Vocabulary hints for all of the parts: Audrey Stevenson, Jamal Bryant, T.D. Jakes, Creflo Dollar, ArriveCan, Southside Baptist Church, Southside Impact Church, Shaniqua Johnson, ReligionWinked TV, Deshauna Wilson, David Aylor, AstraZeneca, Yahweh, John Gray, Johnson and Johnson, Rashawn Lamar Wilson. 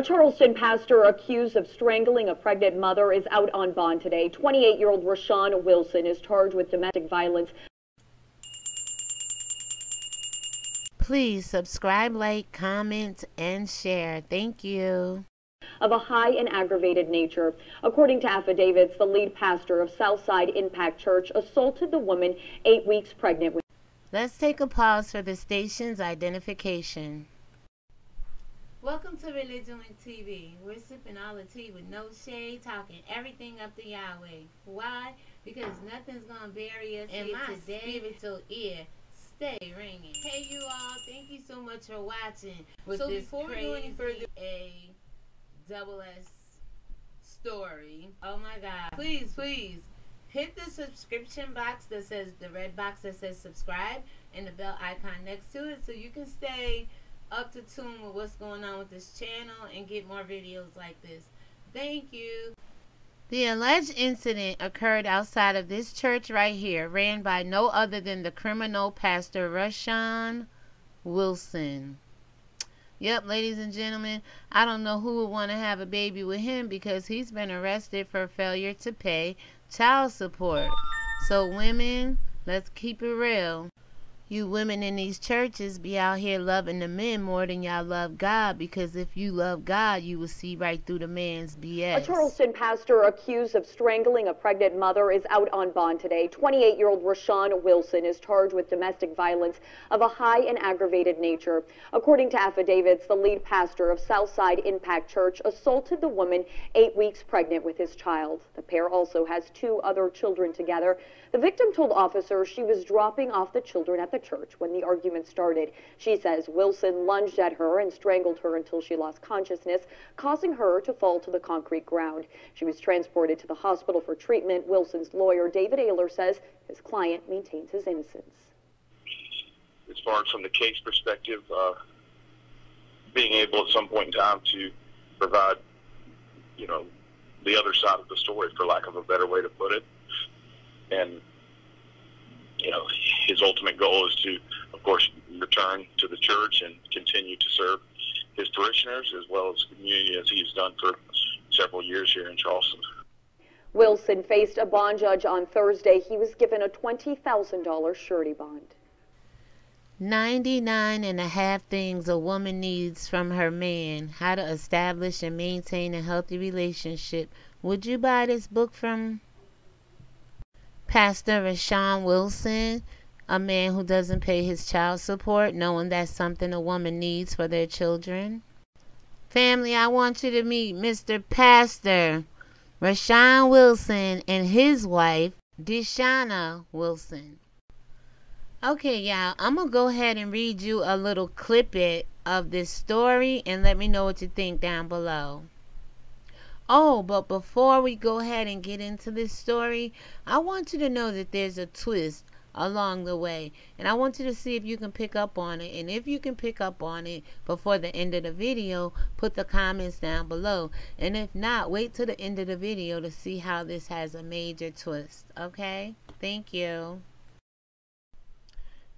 A Charleston pastor accused of strangling a pregnant mother is out on bond today. 28-year-old Rashawn Wilson is charged with domestic violence. Please subscribe, like, comment, and share. Thank you. Of a high and aggravated nature. According to affidavits, the lead pastor of Southside Impact Church assaulted the woman 8 weeks pregnant with. Let's take a pause for the station's identification. Welcome to ReligionWinked TV. We're sipping all the tea with no shade, talking everything up to Yahweh. Why? Because nothing's going to bury us in my spiritual ear. Stay ringing. Hey, you all. Thank you so much for watching. So before we go any further, ASS story. Oh my God. Please hit the subscription box that says, the red box that says subscribe, and the bell icon next to it so you can stay up to tune with what's going on with this channel and get more videos like this. Thank you. The alleged incident occurred outside of this church right here, ran by no other than the criminal pastor Rashawn Wilson. Yep, ladies and gentlemen, I don't know who would want to have a baby with him because he's been arrested for failure to pay child support. So women, let's keep it real. You women in these churches be out here loving the men more than y'all love God, because if you love God, you will see right through the man's BS. A Charleston pastor accused of strangling a pregnant mother is out on bond today. 28-year-old Rashawn Wilson is charged with domestic violence of a high and aggravated nature. According to affidavits, the lead pastor of Southside Impact Church assaulted the woman 8 weeks pregnant with his child. The pair also has two other children together. The victim told officers she was dropping off the children at the church when the argument started. She says Wilson lunged at her and strangled her until she lost consciousness, causing her to fall to the concrete ground. She was transported to the hospital for treatment. Wilson's lawyer, David Aylor, says his client maintains his innocence. As far as from the case perspective, being able at some point in time to provide, you know, the other side of the story, for lack of a better way to put it, and you know, his ultimate goal is to, of course, return to the church and continue to serve his parishioners as well as the community as he's done for several years here in Charleston. Wilson faced a bond judge on Thursday. He was given a $20,000 surety bond. 99 and a half things a woman needs from her man. How to establish and maintain a healthy relationship. Would you buy this book from Pastor Rashawn Wilson, a man who doesn't pay his child support, knowing that's something a woman needs for their children? Family, I want you to meet Mr. Pastor Rashawn Wilson and his wife, Deshauna Wilson. Okay, y'all, I'm going to go ahead and read you a little clippet of this story and let me know what you think down below. Oh, but before we go ahead and get into this story, I want you to know that there's a twist along the way. And I want you to see if you can pick up on it. And if you can pick up on it before the end of the video, put the comments down below. And if not, wait till the end of the video to see how this has a major twist. Okay? Thank you.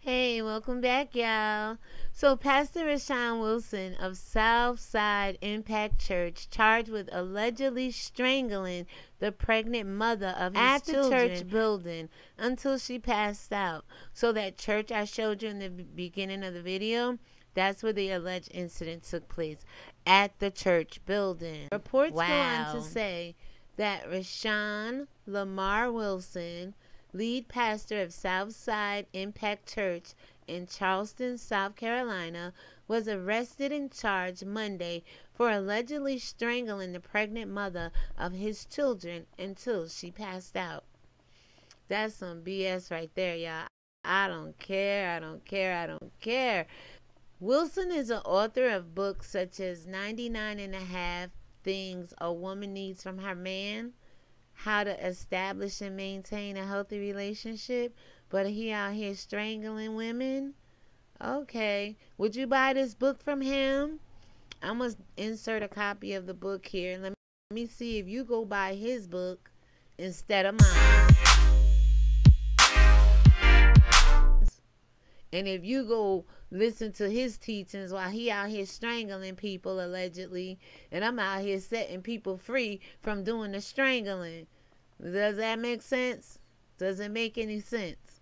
Hey, welcome back, y'all. So Pastor Rashawn Wilson of Southside Impact Church charged with allegedly strangling the pregnant mother of his children at the church building until she passed out. So that church I showed you in the beginning of the video, that's where the alleged incident took place, at the church building. Reports go on to say that Rashawn Lamar Wilson, lead pastor of Southside Impact Church in Charleston, South Carolina, was arrested and charged Monday for allegedly strangling the pregnant mother of his children until she passed out. That's some BS right there, y'all. I don't care, I don't care, I don't care. Wilson is an author of books such as 99 and a Half Things a Woman Needs from Her Man, How to Establish and Maintain a Healthy Relationship, but he out here strangling women? Okay. Would you buy this book from him? I'm going to insert a copy of the book here. Let me see if you go buy his book instead of mine. And if you go listen to his teachings while he out here strangling people allegedly, and I'm out here setting people free from doing the strangling. Does that make sense? Doesn't make any sense.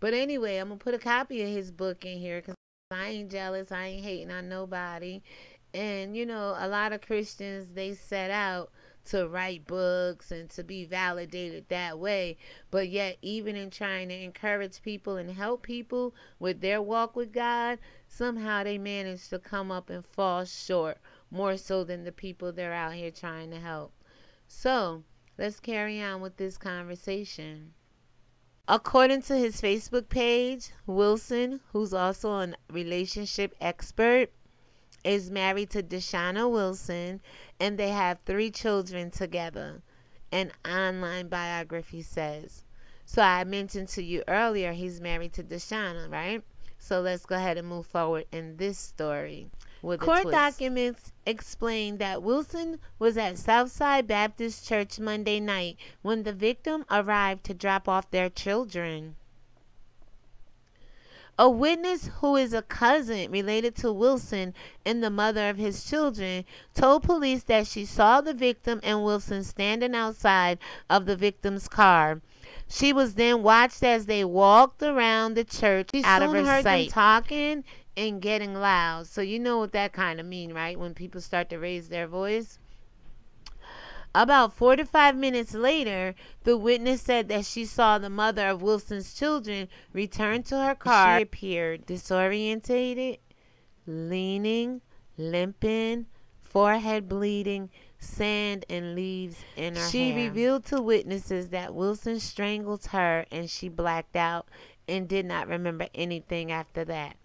But anyway, I'm gonna put a copy of his book in here because I ain't jealous, I ain't hating on nobody. And, you know, a lot of Christians, they set out to write books and to be validated that way. But yet, even in trying to encourage people and help people with their walk with God, somehow they manage to come up and fall short more so than the people they're out here trying to help. So, let's carry on with this conversation. According to his Facebook page, Wilson, who's also a relationship expert, is married to Deshauna Wilson, and they have 3 children together, an online biography says. So I mentioned to you earlier he's married to Deshauna, right? So let's go ahead and move forward in this story with a twist. Court documents explain that Wilson was at Southside Baptist Church Monday night when the victim arrived to drop off their children. A witness who is a cousin related to Wilson and the mother of his children told police that she saw the victim and Wilson standing outside of the victim's car. She was then watched as they walked around the church out of her sight. She soon heard them talking and getting loud. So you know what that kind of means, right? When people start to raise their voice. About 4 to 5 minutes later, the witness said that she saw the mother of Wilson's children return to her car. She appeared disorientated, leaning, limping, forehead bleeding, sand and leaves in her hair. She revealed to witnesses that Wilson strangled her and she blacked out and did not remember anything after that.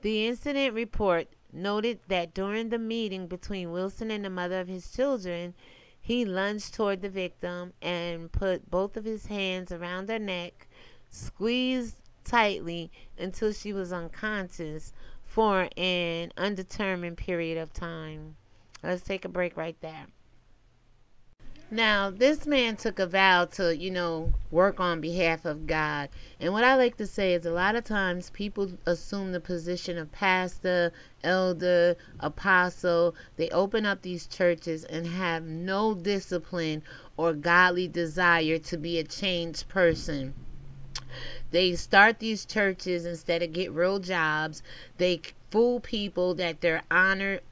The incident report noted that during the meeting between Wilson and the mother of his children, he lunged toward the victim and put both of his hands around her neck, squeezed tightly until she was unconscious for an undetermined period of time. Let's take a break right there. Now, this man took a vow to, you know, work on behalf of God. And what I like to say is a lot of times people assume the position of pastor, elder, apostle. They open up these churches and have no discipline or godly desire to be a changed person. They start these churches instead of get real jobs. They fool people that they're honest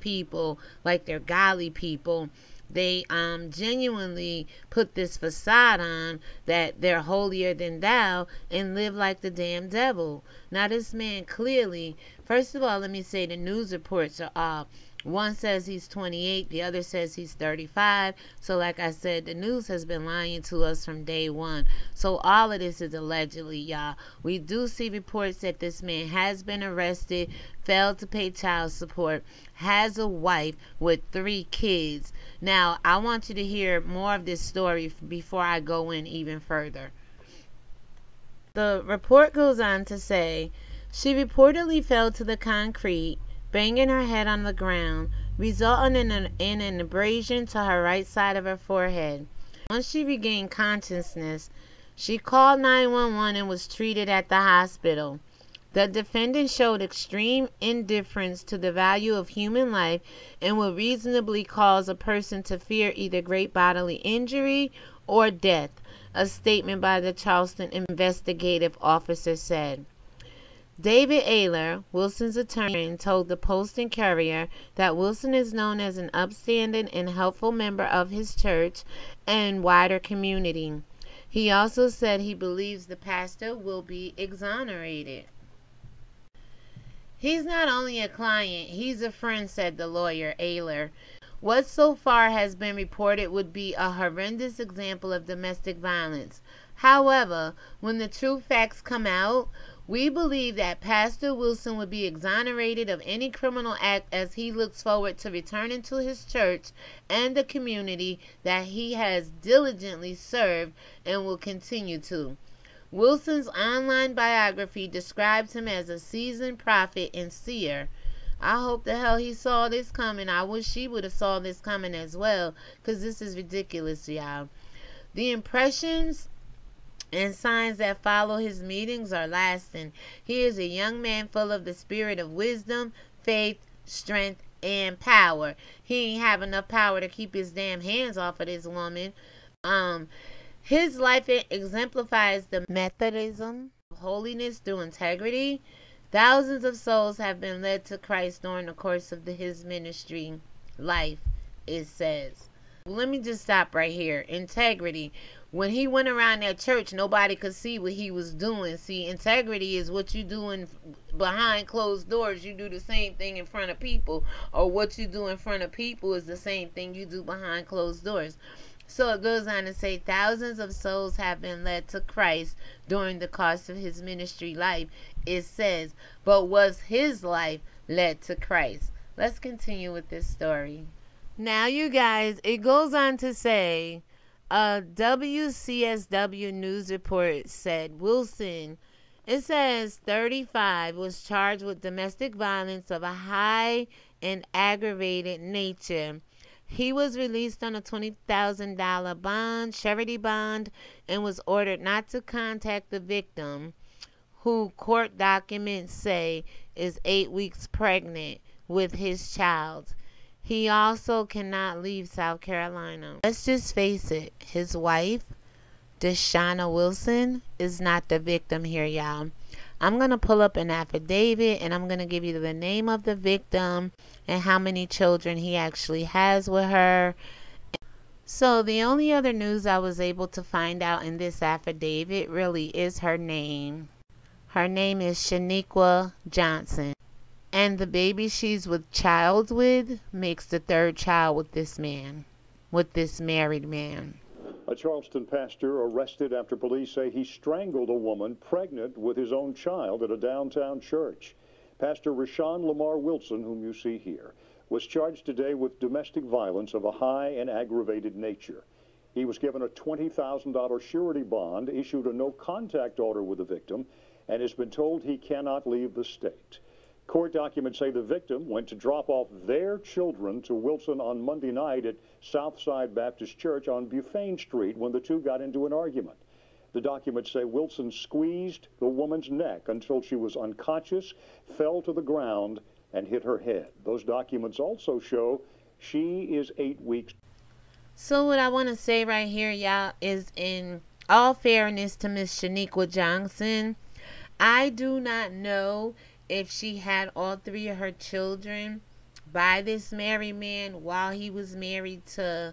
people, like they're godly people. They genuinely put this facade on that they're holier than thou and live like the damn devil. Now this man clearly, first of all, let me say the news reports are off. One says he's 28, the other says he's 35. So like I said, the news has been lying to us from day one. So all of this is allegedly, y'all. We do see reports that this man has been arrested, failed to pay child support, has a wife with 3 kids. Now, I want you to hear more of this story before I go in even further. The report goes on to say, she reportedly fell to the concrete, banging her head on the ground, resulting in an abrasion to her right side of her forehead. Once she regained consciousness, she called 911 and was treated at the hospital. The defendant showed extreme indifference to the value of human life and would reasonably cause a person to fear either great bodily injury or death, a statement by the Charleston investigative officer said. David Aylor, Wilson's attorney, told the Post and Courier that Wilson is known as an upstanding and helpful member of his church and wider community. He also said he believes the pastor will be exonerated. He's not only a client, he's a friend, said the lawyer, Aylor. What so far has been reported would be a horrendous example of domestic violence. However, when the true facts come out, we believe that Pastor Wilson would be exonerated of any criminal act as he looks forward to returning to his church and the community that he has diligently served and will continue to. Wilson's online biography describes him as a seasoned prophet and seer. I hope the hell he saw this coming. I wish she would have saw this coming as well, because this is ridiculous, y'all. The impressions and signs that follow his meetings are lasting. He is a young man full of the spirit of wisdom, faith, strength, and power. He ain't have enough power to keep his damn hands off of this woman. His life exemplifies the Methodism of holiness through integrity. Thousands of souls have been led to Christ during the course of his ministry life, it says. Let me just stop right here. Integrity. When he went around that church, nobody could see what he was doing. See, integrity is what you do behind closed doors. You do the same thing in front of people, or what you do in front of people is the same thing you do behind closed doors. So it goes on to say, thousands of souls have been led to Christ during the course of his ministry life, it says. But was his life led to Christ? Let's continue with this story. Now, you guys, it goes on to say, a WCSW news report said Wilson, it says 35, was charged with domestic violence of a high and aggravated nature. He was released on a $20,000 bond, charity bond, and was ordered not to contact the victim, who court documents say is 8 weeks pregnant with his child. He also cannot leave South Carolina. Let's just face it, his wife, Deshauna Wilson, is not the victim here, y'all. I'm going to pull up an affidavit, and I'm going to give you the name of the victim and how many children he actually has with her. So the only other news I was able to find out in this affidavit really is her name. Her name is Shaniqua Johnson. And the baby she's with child with makes the third child with this man, with this married man. A Charleston pastor arrested after police say he strangled a woman pregnant with his own child at a downtown church. Pastor Rashawn Lamar Wilson, whom you see here, was charged today with domestic violence of a high and aggravated nature. He was given a $20,000 surety bond, issued a no-contact order with the victim, and has been told he cannot leave the state. Court documents say the victim went to drop off their children to Wilson on Monday night at Southside Baptist Church on Bufane Street when the two got into an argument. The documents say Wilson squeezed the woman's neck until she was unconscious, fell to the ground, and hit her head. Those documents also show she is 8 weeks. So what I want to say right here, y'all, is in all fairness to Miss Shaniqua Johnson, I do not know if she had all three of her children by this married man while he was married to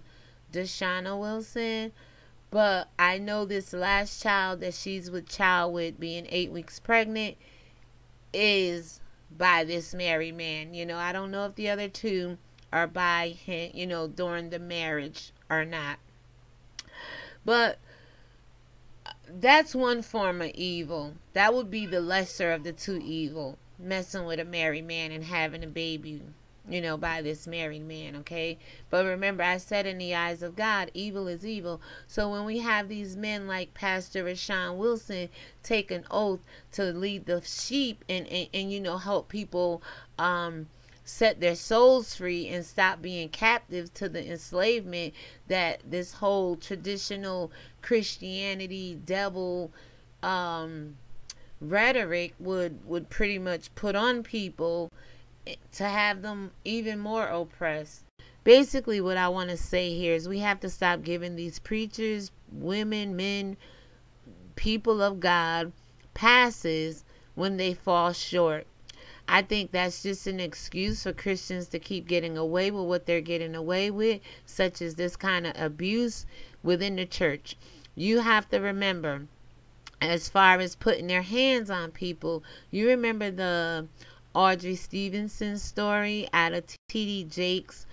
Deshauna Wilson. But I know this last child that she's with child with, being 8 weeks pregnant, is by this married man. You know, I don't know if the other two are by him, you know, during the marriage or not. But that's one form of evil. That would be the lesser of the two evil, messing with a married man and having a baby, you know, by this married man, okay? But remember, I said in the eyes of God, evil is evil. So when we have these men like Pastor Rashawn Wilson take an oath to lead the sheep and you know, help people set their souls free and stop being captive to the enslavement that this whole traditional Christianity devil rhetoric would pretty much put on people to have them even more oppressed. Basically, what I want to say here is we have to stop giving these preachers, women, men, people of God passes when they fall short. I think that's just an excuse for Christians to keep getting away with what they're getting away with, such as this kind of abuse within the church. You have to remember, as far as putting their hands on people, you remember the Audrey Stevenson story out of T.D. Jakes'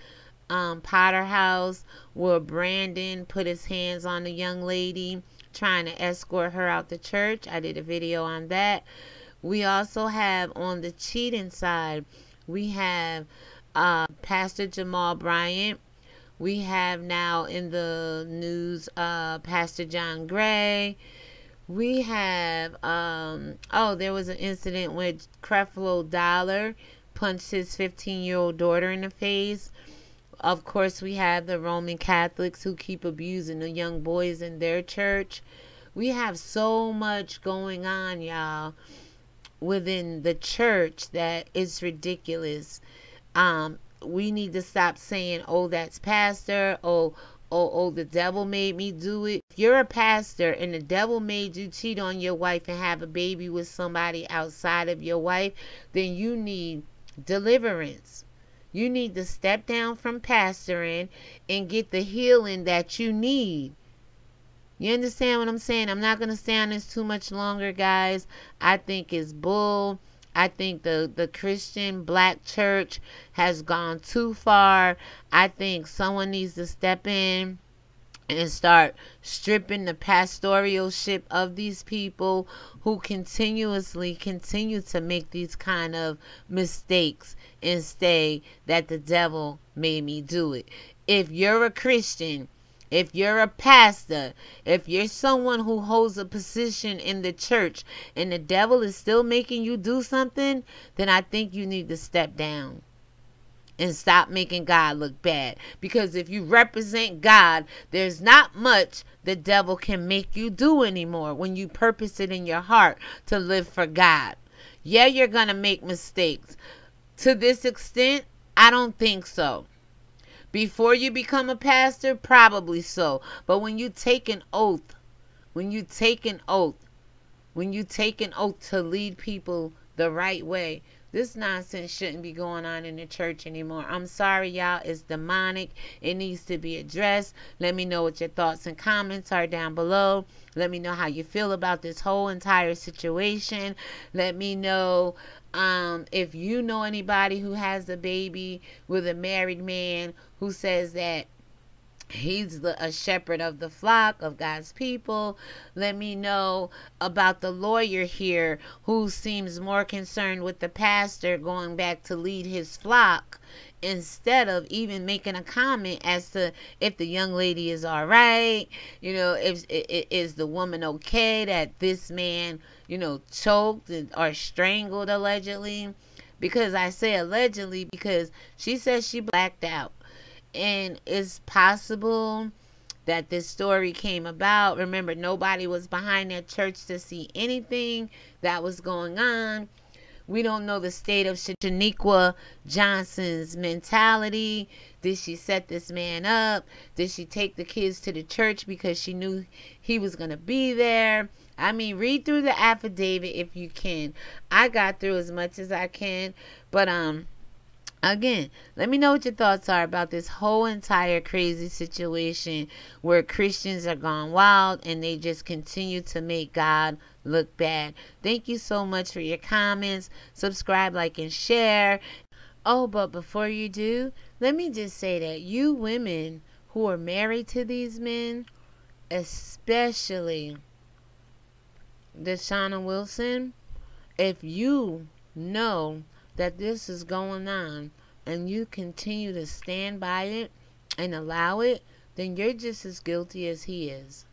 Potterhouse, where Brandon put his hands on the young lady trying to escort her out the church. I did a video on that. We also have, on the cheating side, we have Pastor Jamal Bryant. We have now in the news Pastor John Gray. We have, there was an incident where Creflo Dollar punched his 15-year-old daughter in the face. Of course, we have the Roman Catholics who keep abusing the young boys in their church. We have so much going on, y'all, within the church that it's ridiculous. We need to stop saying, oh, that's pastor, oh, the devil made me do it. If you're a pastor and the devil made you cheat on your wife and have a baby with somebody outside of your wife, then you need deliverance. You need to step down from pastoring and get the healing that you need. You understand what I'm saying? I'm not going to stay on this too much longer, guys. I think it's bull. I think the Christian black church has gone too far. I think someone needs to step in and start stripping the pastoralship of these people who continuously continue to make these kind of mistakes and say that the devil made me do it. If you're a Christian, if you're a pastor, if you're someone who holds a position in the church and the devil is still making you do something, then I think you need to step down and stop making God look bad. Because if you represent God, there's not much the devil can make you do anymore when you purpose it in your heart to live for God. Yeah, you're going to make mistakes. To this extent, I don't think so. Before you become a pastor, probably so. But when you take an oath, when you take an oath to lead people the right way, this nonsense shouldn't be going on in the church anymore. I'm sorry, y'all. It's demonic. It needs to be addressed. Let me know what your thoughts and comments are down below. Let me know how you feel about this whole entire situation. Let me know if you know anybody who has a baby with a married man who says that he's a shepherd of the flock of God's people. Let me know about the lawyer here who seems more concerned with the pastor going back to lead his flock instead of even making a comment as to if the young lady is all right, you know, if is the woman okay that this man, you know, choked or strangled allegedly. Because I say allegedly because she says she blacked out. And it's possible that this story came about. Remember, nobody was behind that church to see anything that was going on. We don't know the state of Shaniqua Johnson's mentality. Did she set this man up? Did she take the kids to the church because she knew he was going to be there? I mean, read through the affidavit if you can. I got through as much as I can. But, again, let me know what your thoughts are about this whole entire crazy situation where Christians are gone wild and they just continue to make God look bad. Thank you so much for your comments. Subscribe, like, and share. Oh, but before you do, let me just say that you women who are married to these men, especially Deshauna Wilson, if you know that this is going on and you continue to stand by it and allow it, then you're just as guilty as he is.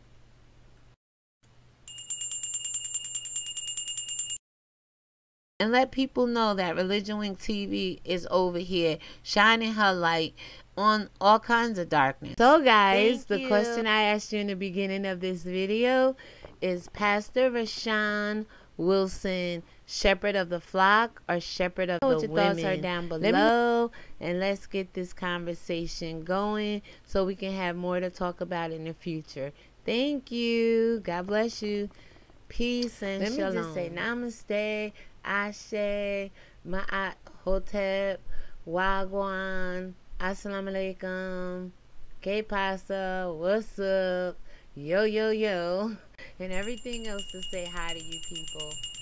And let people know that Religion Winked TV is over here shining her light on all kinds of darkness. So guys, the question I asked you in the beginning of this video is, Pastor Rashawn Wilson, shepherd of the flock or shepherd of the women? Your thoughts are down below, and let's get this conversation going so we can have more to talk about in the future. Thank you. God bless you. Peace and shalom. Let me just say namaste, ashe, ma'at hotep, wagwan, assalamu alaikum, que pasa, what's up, yo, yo, yo, and everything else to say hi to you people.